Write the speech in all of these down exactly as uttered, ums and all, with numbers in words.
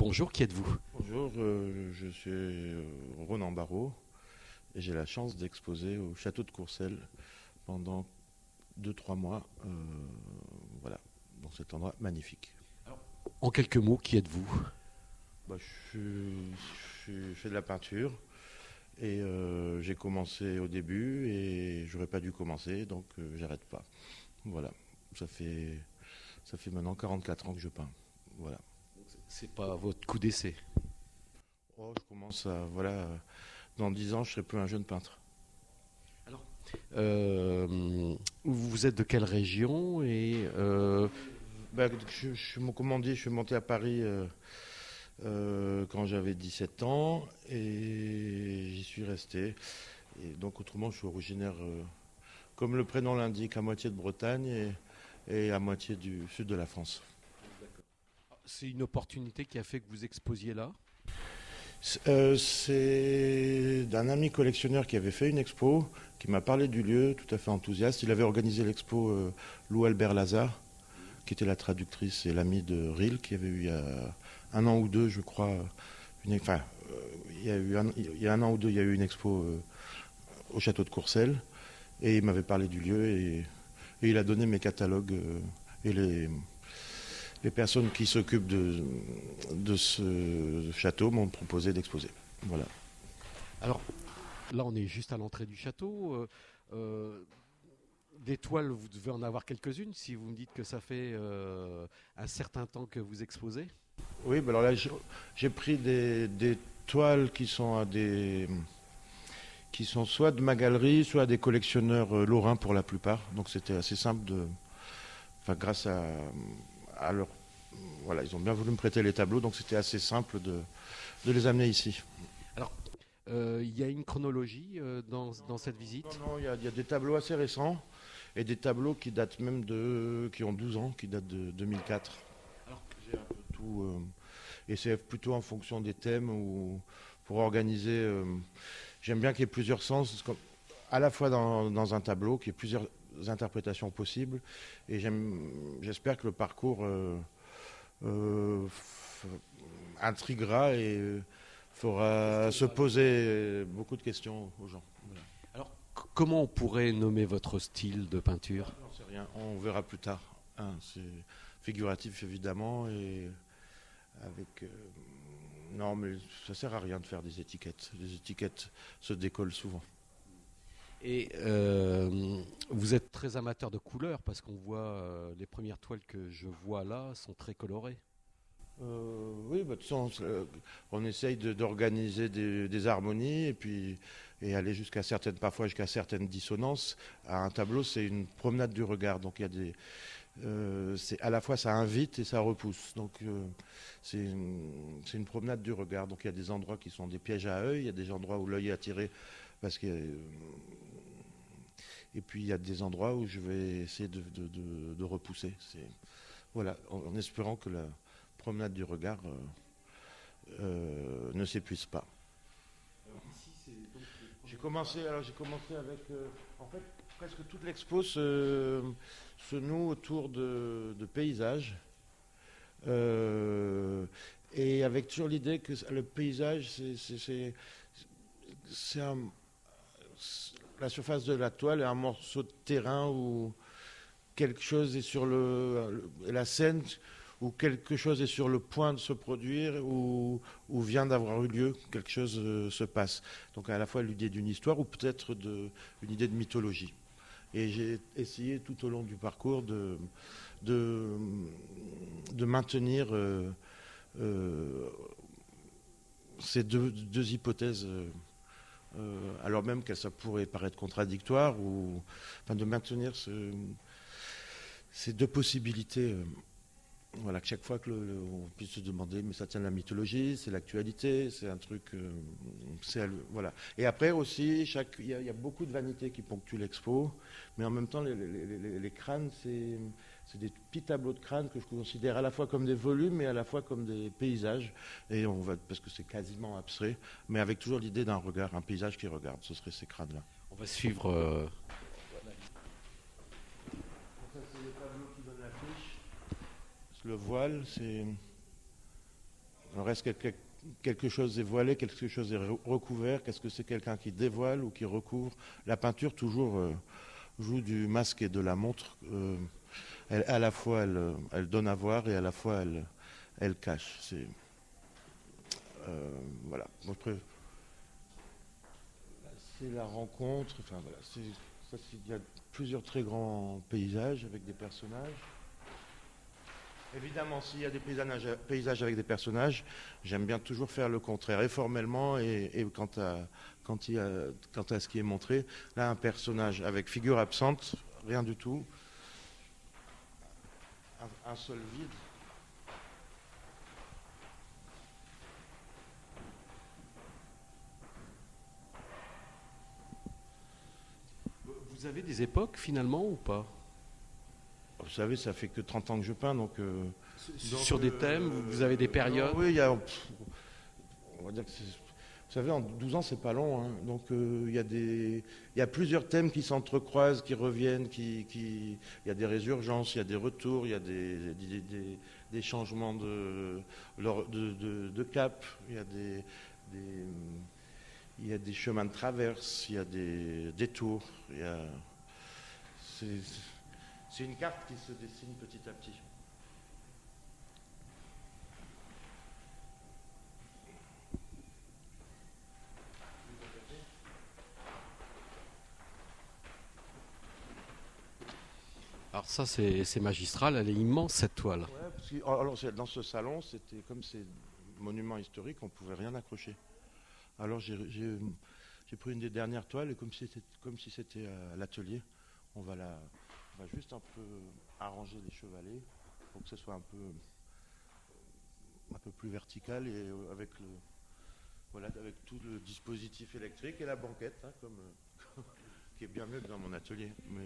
Bonjour, qui êtes-vous? Bonjour, euh, je suis euh, Ronan Barrot et j'ai la chance d'exposer au Château de Courcelles pendant deux trois mois. Euh, voilà, dans cet endroit magnifique. Alors, en quelques mots, qui êtes-vous? Bah, je, je, je fais de la peinture et euh, j'ai commencé au début et j'aurais pas dû commencer, donc euh, j'arrête pas. Voilà, ça fait, ça fait maintenant quarante-quatre ans que je peins. Voilà. C'est pas votre coup d'essai? Oh, je commence à... Voilà, dans dix ans, je serai plus un jeune peintre. Alors, euh, vous êtes de quelle région et euh... bah, je, je, comment dire, je suis monté à Paris euh, euh, quand j'avais dix-sept ans et j'y suis resté. Et donc, autrement, je suis originaire, euh, comme le prénom l'indique, à moitié de Bretagne et, et à moitié du sud de la France. C'est une opportunité qui a fait que vous exposiez là? euh, C'est d'un ami collectionneur qui avait fait une expo, qui m'a parlé du lieu, tout à fait enthousiaste. Il avait organisé l'expo euh, Lou Albert Lazard, qui était la traductrice et l'amie de Ril, qui avait eu il y a un an ou deux, je crois, une, enfin, euh, il, y a eu un, il y a un an ou deux, il y a eu une expo euh, au château de Courcelles, et il m'avait parlé du lieu, et, et il a donné mes catalogues euh, et les... Les personnes qui s'occupent de, de ce château m'ont proposé d'exposer. Voilà. Alors, là, on est juste à l'entrée du château. Euh, des toiles, vous devez en avoir quelques-unes, si vous me dites que ça fait euh, un certain temps que vous exposez. Oui, bah alors là, j'ai pris des, des toiles qui sont, à des, qui sont soit de ma galerie, soit à des collectionneurs euh, lorrains pour la plupart. Donc, c'était assez simple de... Enfin, grâce à... Alors, voilà, ils ont bien voulu me prêter les tableaux, donc c'était assez simple de, de les amener ici. Alors, il euh, y a une chronologie euh, dans, non, dans cette non, visite? Non, il y, y a des tableaux assez récents, et des tableaux qui datent même de... qui ont douze ans, qui datent de deux mille quatre. Alors, j'ai un peu tout... Euh, et c'est plutôt en fonction des thèmes, ou pour organiser... Euh, j'aime bien qu'il y ait plusieurs sens, à la fois dans, dans un tableau, qu'il y ait plusieurs... interprétations possibles, et j'espère que le parcours euh, euh, intriguera et euh, fera se poser beaucoup de questions aux gens. Voilà. Alors, comment on pourrait nommer votre style de peinture? On sait rien, on verra plus tard. Hein, c'est figuratif évidemment, et avec euh, non, mais ça sert à rien de faire des étiquettes. Les étiquettes se décollent souvent. Et euh, vous êtes très amateur de couleurs, parce qu'on voit euh, les premières toiles que je vois là sont très colorées. Euh, oui, bah, de toute façon, on essaye de, d'organiser des, des harmonies et puis et aller jusqu'à certaines, parfois jusqu'à certaines dissonances. À un tableau, c'est une promenade du regard, donc il y a des, euh, c'est à la fois ça invite et ça repousse. Donc euh, c'est une, c'est une promenade du regard. Donc il y a des endroits qui sont des pièges à œil, il y a des endroits où l'œil est attiré. Parce que, et puis il y a des endroits où je vais essayer de, de, de, de repousser. C'est, voilà, en, en espérant que la promenade du regard euh, euh, ne s'épuise pas. Alors ici, c'est donc j'ai commencé, alors j'ai commencé avec, euh, en fait, presque toute l'expo se, se noue autour de, de paysages. Euh, et avec toujours l'idée que le paysage, c'est, c'est, c'est, c'est un... La surface de la toile est un morceau de terrain où quelque chose est sur le, la scène, où quelque chose est sur le point de se produire, où, où vient d'avoir eu lieu, quelque chose se passe. Donc à la fois l'idée d'une histoire ou peut-être de, une idée de mythologie. Et j'ai essayé tout au long du parcours de, de, de maintenir euh, euh, ces deux, deux hypothèses. Euh, alors même que ça pourrait paraître contradictoire, ou enfin, de maintenir ce, ces deux possibilités. Euh, voilà, que chaque fois que le, le, on puisse se demander, mais ça tient de la mythologie, c'est l'actualité, c'est un truc. Euh, c'est, voilà. Et après aussi, chaque, il y, y a beaucoup de vanité qui ponctue l'expo, mais en même temps, les, les, les, les crânes, c'est, c'est des petits tableaux de crânes que je considère à la fois comme des volumes et à la fois comme des paysages, et on va, parce que c'est quasiment abstrait, mais avec toujours l'idée d'un regard, un paysage qui regarde, ce serait ces crânes-là. On va suivre... Euh... Ça, c'est les tableaux qui donnent l'affiche. Le voile, c'est... Alors est-ce que quelque chose est voilé, quelque chose est recouvert? Qu'est-ce que c'est quelqu'un qui dévoile ou qui recouvre? La peinture toujours euh, joue du masque et de la montre. Euh, elle, à la fois elle, elle donne à voir et à la fois elle, elle cache. C'est, euh, voilà. Après, c'est la rencontre. Enfin voilà. C'est, ça, c'est, il y a plusieurs très grands paysages avec des personnages. Évidemment, s'il y a des paysages, paysages avec des personnages, j'aime bien toujours faire le contraire, et formellement, et, et quant, à, quant, à, quant à ce qui est montré. Là, un personnage avec figure absente, rien du tout, un, un seul vide. Vous avez des époques, finalement, ou pas ? Vous savez, ça fait que trente ans que je peins, donc... Euh, sur donc, des euh, thèmes, vous avez des périodes? Oui, il y a... On va dire que vous savez, en douze ans, c'est pas long. Hein, donc, euh, il, y a des, il y a plusieurs thèmes qui s'entrecroisent, qui reviennent, qui, qui... Il y a des résurgences, il y a des retours, il y a des, des, des, des changements de, de, de, de cap, il y a des, des... Il y a des chemins de traverse, il y a des détours, il y a... C'est... C'est une carte qui se dessine petit à petit. Alors ça, c'est, c'est magistral, elle est immense, cette toile. Ouais, parce que, alors, dans ce salon, c'était comme ces monuments historiques, on ne pouvait rien accrocher. Alors j'ai, j'ai, j'ai pris une des dernières toiles, et comme si c'était, comme si c'était à l'atelier, on va la... On va juste un peu arranger les chevalets pour que ce soit un peu, un peu plus vertical et avec, le, voilà, avec tout le dispositif électrique et la banquette, hein, comme, comme, qui est bien mieux que dans mon atelier. Mais,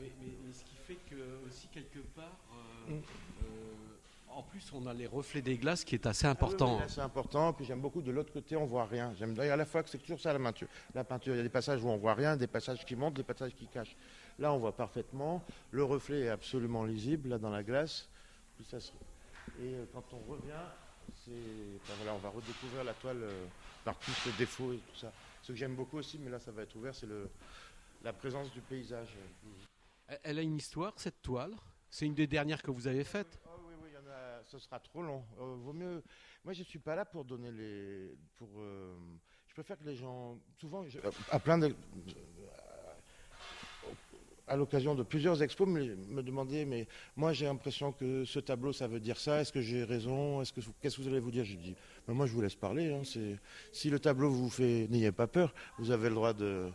mais, mais, mais ce qui fait que, aussi, quelque part, euh, mmh. euh, en plus, on a les reflets des glaces qui est assez important. Ah oui, oui, c'est important. Puis j'aime beaucoup de l'autre côté, on voit rien. J'aime d'ailleurs à la fois que c'est toujours ça la peinture. La peinture, il y a des passages où on voit rien, des passages qui montent, des passages qui cachent. Là, on voit parfaitement. Le reflet est absolument lisible là dans la glace. Puis ça se... Et quand on revient, c'est... Enfin, voilà, on va redécouvrir la toile euh, par tous ses défauts et tout ça. Ce que j'aime beaucoup aussi, mais là, ça va être ouvert, c'est le... la présence du paysage. Elle a une histoire, cette toile. C'est une des dernières que vous avez faites. Ce sera trop long. Euh, vaut mieux. Moi, je suis pas là pour donner les. Pour. Euh, je préfère que les gens. Souvent, je... à plein de. À l'occasion de plusieurs expos, me, me demander. Mais moi, j'ai l'impression que ce tableau, ça veut dire ça. Est-ce que j'ai raison? Est-ce que qu'est-ce que vous allez vous dire? Je dis. Mais moi, je vous laisse parler. Hein, c'est... Si le tableau vous fait, n'ayez pas peur. Vous avez le droit de,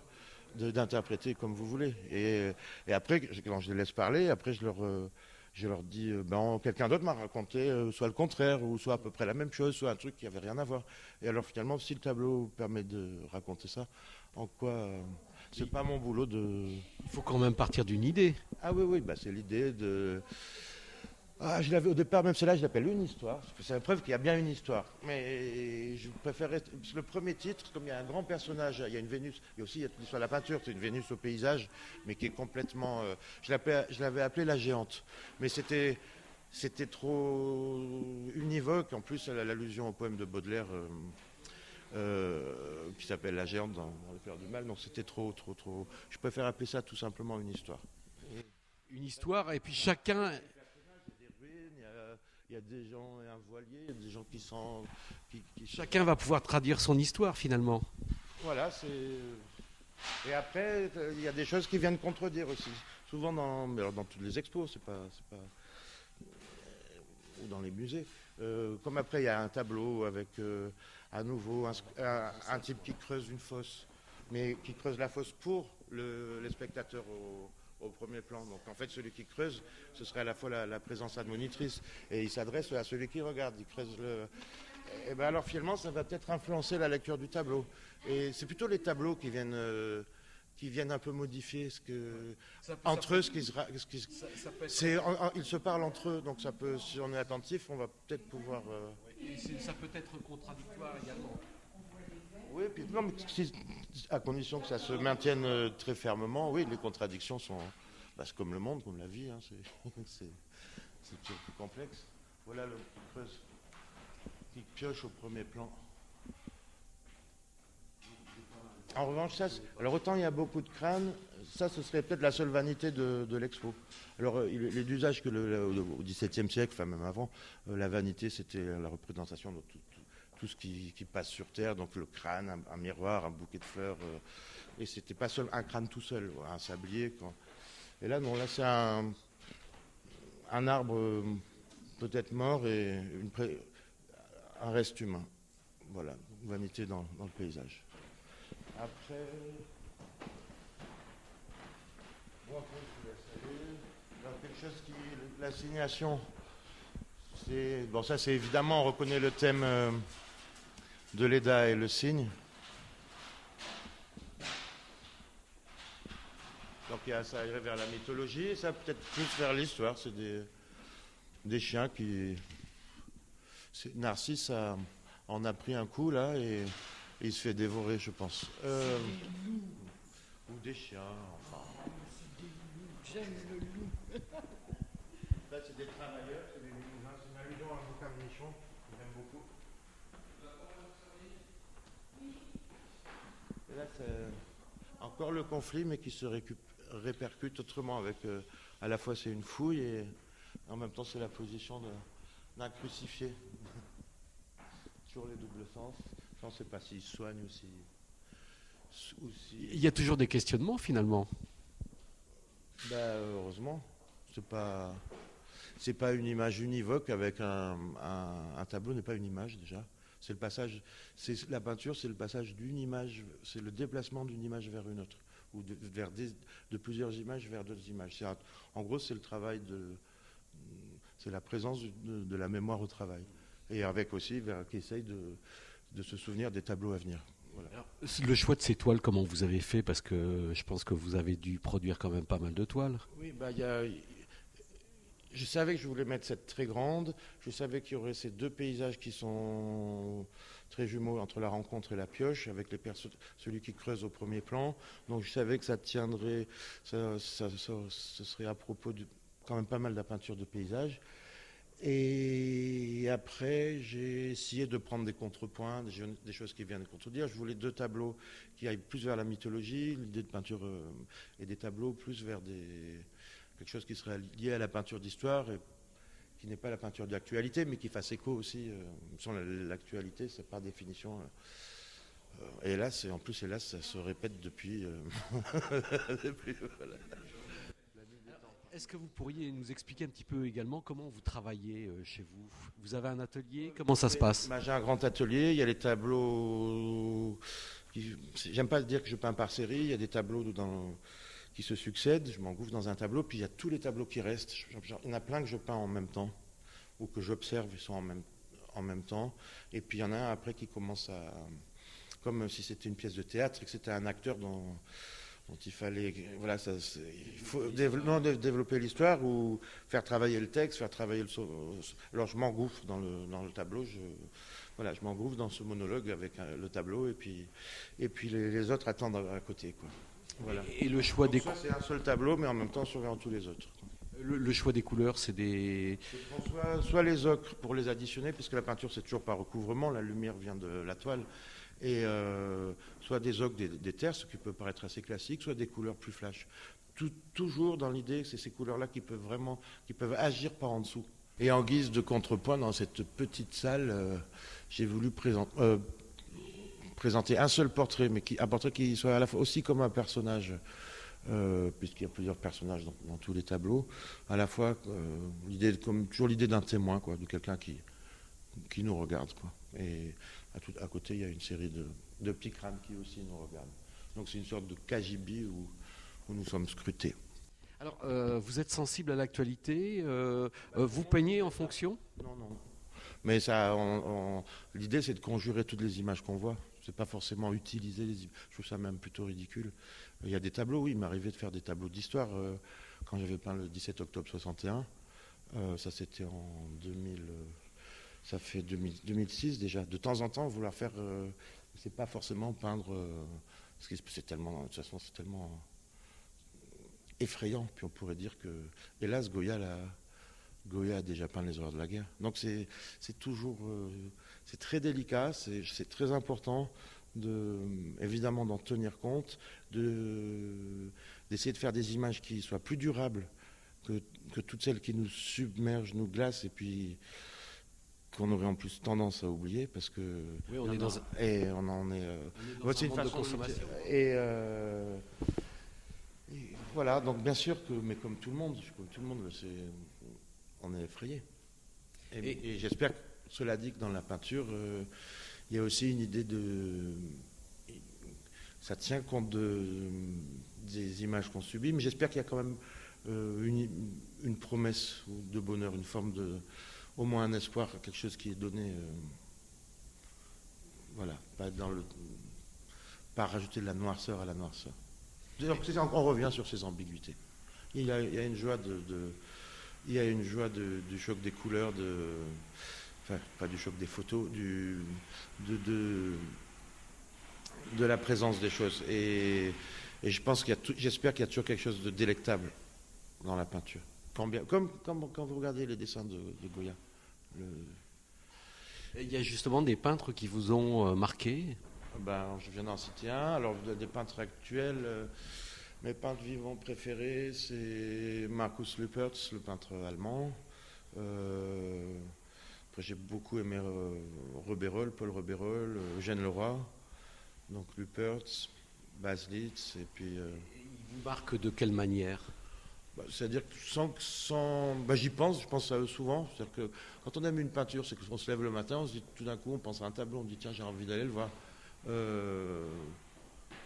de d'interpréter comme vous voulez. Et, et après, quand je les laisse parler, après, je leur. Euh, Je leur dis, ben, quelqu'un d'autre m'a raconté euh, soit le contraire, ou soit à peu près la même chose, soit un truc qui n'avait rien à voir. Et alors finalement, si le tableau permet de raconter ça, en quoi euh, c'est oui. Pas mon boulot de... Il faut quand même partir d'une idée. Ah oui, oui, bah, c'est l'idée de... Ah, je l'avais au départ, même celle-là, je l'appelle une histoire. C'est la preuve qu'il y a bien une histoire. Mais je préfère rester... Le premier titre, comme il y a un grand personnage, il y a une Vénus, il y a aussi il y a l'histoire de la peinture, c'est une Vénus au paysage, mais qui est complètement... Euh... Je, l'appelais... je l'avais appelée la géante. Mais c'était, c'était trop univoque. En plus, elle a l'allusion au poème de Baudelaire, euh... Euh... qui s'appelle La Géante dans... dans Le Père du Mal. Donc c'était trop, trop, trop... Je préfère appeler ça tout simplement une histoire. Une histoire, et puis chacun... Il y a des gens et un voilier, il y a des gens qui sont... Qui, qui... Chacun va pouvoir traduire son histoire, finalement. Voilà, c'est... Et après, il y a des choses qui viennent contredire aussi. Souvent dans, dans toutes les expos, c'est pas, c'est pas... ou dans les musées. Euh, comme après, il y a un tableau avec, euh, à nouveau, un, un, un type qui creuse une fosse, mais qui creuse la fosse pour le, les spectateurs au... au premier plan. Donc en fait, celui qui creuse, ce serait à la fois la, la présence admonitrice, et il s'adresse à celui qui regarde, il creuse le... Et bien alors finalement, ça va peut-être influencer la lecture du tableau. Et c'est plutôt les tableaux qui viennent, euh, qui viennent un peu modifier ce que... Ça peut, entre ça eux, ce qui se... Ce qui, ça, ça peut être... c'est, en, en, ils se parlent entre eux, donc ça peut, si on est attentif, on va peut-être pouvoir... Euh... Et c'est, ça peut être contradictoire également. Oui, puis, non, mais si, à condition que ça se maintienne euh, très fermement, oui, les contradictions sont... Bah, c'est comme le monde, comme la vie, hein, c'est, c'est, c'est plus complexe. Voilà le creuse. artistique pioche au premier plan. En revanche, ça, alors autant il y a beaucoup de crânes, ça ce serait peut-être la seule vanité de, de l'expo. Alors il, il est d'usage que le, le, au dix-septième siècle, enfin même avant, la vanité c'était la représentation de tout, tout, tout ce qui, qui passe sur terre, donc le crâne, un, un miroir, un bouquet de fleurs, euh, et c'était pas seul, un crâne tout seul, un sablier. Quand... Et là non, là c'est un, un arbre peut-être mort et une pré... un reste humain. Voilà, vanité dans, dans le paysage. Après, bon, après je vous laisse aller. Là, quelque chose qui, l'assignation, c'est bon, ça c'est évidemment, on reconnaît le thème euh, de Léda et le cygne. Donc il y a, ça irait vers la mythologie, et ça peut-être plus vers l'histoire. C'est des, des chiens qui, Narcisse a, en a pris un coup là et il se fait dévorer, je pense. Euh, des loups. Ou des chiens, enfin. C'est des loups, j'aime le loup. Là, c'est des travailleurs, c'est des limousins. C'est une allusion à un bouquin de Michon, que j'aime beaucoup. Et là, c'est encore le conflit, mais qui se récup... répercute autrement. Avec, euh, à la fois, c'est une fouille, et en même temps, c'est la position d'un crucifié. Sur les doubles sens. On ne sait pas s'il soigne ou si, ou si... Il y a toujours des questionnements, finalement. Ben, heureusement. Ce n'est pas, pas une image univoque avec un, un, un tableau, n'est pas une image, déjà. C'est le passage, la peinture, c'est le passage d'une image, c'est le déplacement d'une image vers une autre, ou de, vers des, de plusieurs images vers d'autres images. Un, en gros, c'est le travail de... C'est la présence de, de la mémoire au travail. Et avec aussi, vers, qui essaye de... de se souvenir des tableaux à venir. Voilà. Alors, le choix de ces toiles, comment vous avez fait? Parce que je pense que vous avez dû produire quand même pas mal de toiles. Oui, bah, y a... je savais que je voulais mettre cette très grande. Je savais qu'il y aurait ces deux paysages qui sont très jumeaux entre la rencontre et la pioche, avec les perso... celui qui creuse au premier plan. Donc je savais que ça tiendrait, ça, ça, ça, ce serait à propos de quand même pas mal de la peinture de paysage. Et après, j'ai essayé de prendre des contrepoints, des choses qui viennent contredire. Je voulais deux tableaux qui aillent plus vers la mythologie, l'idée de peinture, et des tableaux plus vers des, quelque chose qui serait lié à la peinture d'histoire, et qui n'est pas la peinture d'actualité, mais qui fasse écho aussi. Sans l'actualité, c'est par définition. Hélas, et en plus, hélas, ça se répète depuis. depuis voilà. Est-ce que vous pourriez nous expliquer un petit peu également comment vous travaillez chez vous? Vous avez un atelier? Comment ça se passe? J'ai un grand atelier, il y a les tableaux... J'aime pas dire que je peins par série, il y a des tableaux dans, qui se succèdent, je m'engouffre dans un tableau, puis il y a tous les tableaux qui restent. Il y en a plein que je peins en même temps, ou que j'observe, ils sont en même, en même temps. Et puis il y en a un après qui commence à... Comme si c'était une pièce de théâtre, et que c'était un acteur dans... dont il fallait, voilà, ça, il faut développer, dé développer l'histoire ou faire travailler le texte, faire travailler le... Alors je m'engouffre dans le, dans le tableau, je, voilà, je m'engouffre dans ce monologue avec le tableau et puis, et puis les, les autres attendent à côté, quoi. Voilà. Et le choix donc, des couleurs, c'est un seul tableau, mais en même temps surveillant tous les autres. Le, le choix des couleurs, c'est des... Soit, soit les ocres pour les additionner, puisque la peinture c'est toujours par recouvrement, la lumière vient de la toile. Et euh, soit des ocres, des, des terres, ce qui peut paraître assez classique, soit des couleurs plus flash. Tout, toujours dans l'idée que c'est ces couleurs-là qui peuvent vraiment, qui peuvent agir par en dessous. Et en guise de contrepoint, dans cette petite salle, euh, j'ai voulu présent, euh, présenter un seul portrait, mais qui, un portrait qui soit à la fois aussi comme un personnage, euh, puisqu'il y a plusieurs personnages dans, dans tous les tableaux, à la fois euh, l'idée, comme toujours l'idée d'un témoin, quoi, de quelqu'un qui, qui nous regarde, quoi. Et à, tout, à côté, il y a une série de, de petits crânes qui aussi nous regardent. Donc c'est une sorte de cagibi où, où nous sommes scrutés. Alors, euh, vous êtes sensible à l'actualité, euh, euh, vous peignez en fonction? Non, non. Mais ça, l'idée, c'est de conjurer toutes les images qu'on voit. C'est pas forcément utiliser les images. Je trouve ça même plutôt ridicule. Il y a des tableaux, oui, il m'arrivait de faire des tableaux d'histoire. Euh, quand j'avais peint le dix-sept octobre soixante et un, euh, ça c'était en deux mille... Euh, ça fait deux mille, deux mille six déjà. De temps en temps, vouloir faire, euh, c'est pas forcément peindre. Euh, c'est tellement, de toute façon, c'est tellement effrayant. Puis on pourrait dire que, hélas, Goya, la, Goya a déjà peint les horreurs de la guerre. Donc c'est toujours, euh, c'est très délicat, c'est très important de, évidemment d'en tenir compte, d'essayer de, de faire des images qui soient plus durables que, que toutes celles qui nous submergent, nous glacent et puis qu'on aurait en plus tendance à oublier parce que oui, on, est dans un... et on en est, euh... on est dans un monde de consommation. Et, euh... et voilà, donc bien sûr que, mais comme tout le monde, comme tout le monde, c'est... on est effrayé. Et, et, et j'espère que cela dit que dans la peinture, euh, il y a aussi une idée de, ça tient compte de des images qu'on subit, mais j'espère qu'il y a quand même euh, une, une promesse de bonheur, une forme de au moins un espoir, quelque chose qui est donné, euh, voilà, pas dans le, pas rajouter de la noirceur à la noirceur. Donc, on revient sur ces ambiguïtés. Il y a, il y a une joie de, de, il y a une joie de, du choc des couleurs, de, enfin, pas du choc des photos, du, de, de, de la présence des choses. Et, et je pense qu'il y a, j'espère qu'il y a toujours quelque chose de délectable dans la peinture. Quand bien, comme, comme quand vous regardez les dessins de, de Goya. Le... Il y a justement des peintres qui vous ont euh, marqué. Ben, je viens d'en citer un. Alors, des peintres actuels, euh, mes peintres vivants préférés, c'est Markus Lüpertz, le peintre allemand. Euh, après, j'ai beaucoup aimé euh, Robert, Paul-Robert Rauel, Eugène Leroy, donc Lüpertz, Baselitz, et puis... Euh... Il vous marque de quelle manière ? Bah, c'est-à-dire que sans, sans bah, j'y pense, je pense à eux souvent. C'est-à-dire que quand on aime une peinture, c'est qu'on se lève le matin, on se dit tout d'un coup, on pense à un tableau, on dit tiens, j'ai envie d'aller le voir. Euh,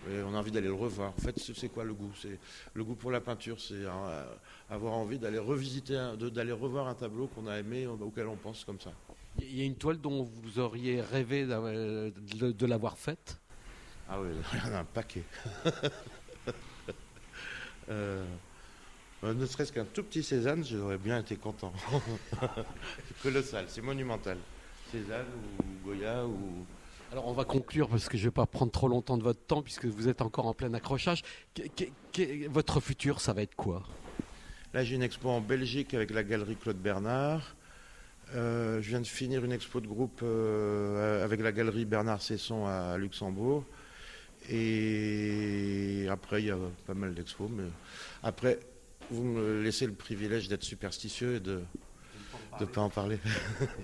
et on a envie d'aller le revoir. En fait, c'est quoi le goût? C'est le goût pour la peinture, c'est hein, avoir envie d'aller revisiter, d'aller revoir un tableau qu'on a aimé, auquel on pense comme ça. Il y a une toile dont vous auriez rêvé de l'avoir faite? Ah oui, il y en a un paquet. euh... Ne serait-ce qu'un tout petit Cézanne, j'aurais bien été content. C'est colossal, c'est monumental. Cézanne ou Goya ou... Alors on va conclure parce que je ne vais pas prendre trop longtemps de votre temps puisque vous êtes encore en plein accrochage. Qu -qu -qu votre futur, ça va être quoi? Là, j'ai une expo en Belgique avec la galerie Claude Bernard. Euh, je viens de finir une expo de groupe euh, avec la galerie Bernard Sesson à Luxembourg. Et après, il y a pas mal d'expos. Mais... Après... Vous me laissez le privilège d'être superstitieux et de ne pas en parler.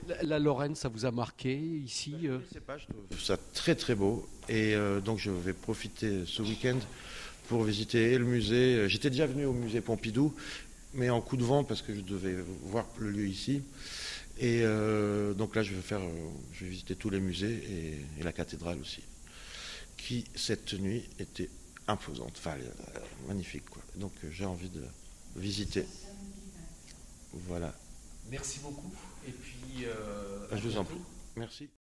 La, la Lorraine, ça vous a marqué ici? Ben, je ne sais pas, je trouve ça très très beau. Et euh, donc je vais profiter ce week-end pour visiter le musée. J'étais déjà venu au musée Pompidou, mais en coup de vent parce que je devais voir le lieu ici. Et euh, donc là, je vais, faire, je vais visiter tous les musées et, et la cathédrale aussi, qui cette nuit était imposante, enfin euh, magnifique, quoi. Donc euh, j'ai envie de... visiter. Voilà. Merci beaucoup. Et puis, euh, je vous en prie. Merci.